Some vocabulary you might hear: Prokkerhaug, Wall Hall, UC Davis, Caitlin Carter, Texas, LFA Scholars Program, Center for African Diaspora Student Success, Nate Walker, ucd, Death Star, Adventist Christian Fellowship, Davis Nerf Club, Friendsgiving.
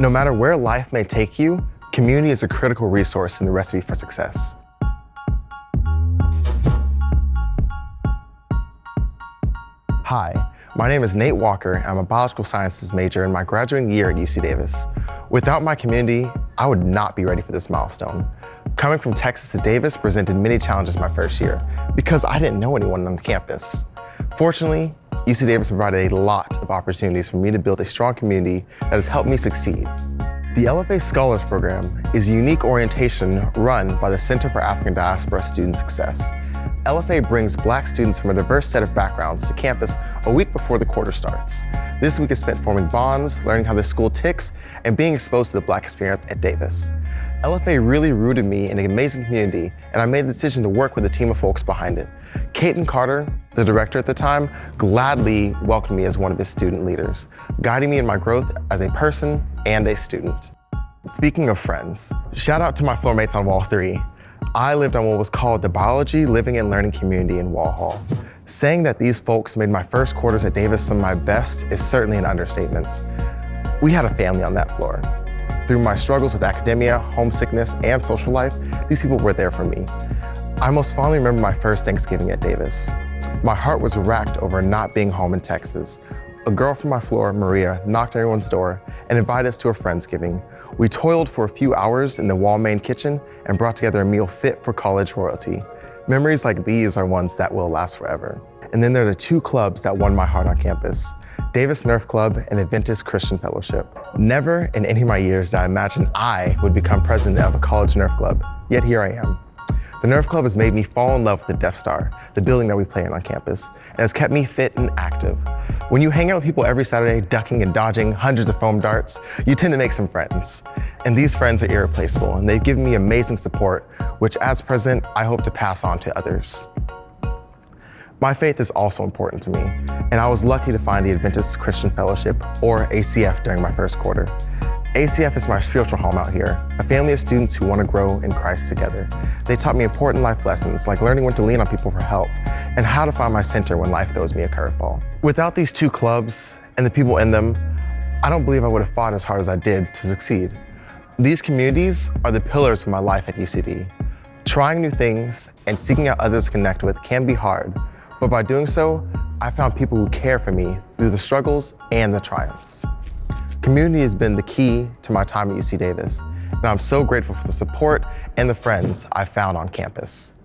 No matter where life may take you, community is a critical resource in the recipe for success. Hi, my name is Nate Walker, and I'm a biological sciences major in my graduating year at UC Davis. Without my community, I would not be ready for this milestone. Coming from Texas to Davis presented many challenges my first year because I didn't know anyone on campus. Fortunately, UC Davis provided a lot of opportunities for me to build a strong community that has helped me succeed. The LFA Scholars Program is a unique orientation run by the Center for African Diaspora Student Success. LFA brings Black students from a diverse set of backgrounds to campus a week before the quarter starts. This week is spent forming bonds, learning how the school ticks, and being exposed to the Black experience at Davis. LFA really rooted me in an amazing community, and I made the decision to work with a team of folks behind it. Caitlin Carter, the director at the time, gladly welcomed me as one of his student leaders, guiding me in my growth as a person and a student. Speaking of friends, shout out to my floormates on Wall 3. I lived on what was called the Biology, Living, and Learning Community in Wall Hall. Saying that these folks made my first quarters at Davis some of my best is certainly an understatement. We had a family on that floor. Through my struggles with academia, homesickness, and social life, these people were there for me. I most fondly remember my first Thanksgiving at Davis. My heart was racked over not being home in Texas. A girl from my floor, Maria, knocked on everyone's door and invited us to a Friendsgiving. We toiled for a few hours in the wall main kitchen and brought together a meal fit for college royalty. Memories like these are ones that will last forever. And then there are the two clubs that won my heart on campus, Davis Nerf Club and Adventist Christian Fellowship. Never in any of my years did I imagine I would become president of a college Nerf Club, yet here I am. The Nerf Club has made me fall in love with the Death Star, the building that we play in on campus, and has kept me fit and active. When you hang out with people every Saturday, ducking and dodging hundreds of foam darts, you tend to make some friends. And these friends are irreplaceable, and they've given me amazing support, which as president, I hope to pass on to others. My faith is also important to me, and I was lucky to find the Adventist Christian Fellowship, or ACF, during my first quarter. ACF is my spiritual home out here, a family of students who want to grow in Christ together. They taught me important life lessons, like learning when to lean on people for help and how to find my center when life throws me a curveball. Without these two clubs and the people in them, I don't believe I would have fought as hard as I did to succeed. These communities are the pillars of my life at UCD. Trying new things and seeking out others to connect with can be hard, but by doing so, I found people who care for me through the struggles and the triumphs. Community has been the key to my time at UC Davis, and I'm so grateful for the support and the friends I've found on campus.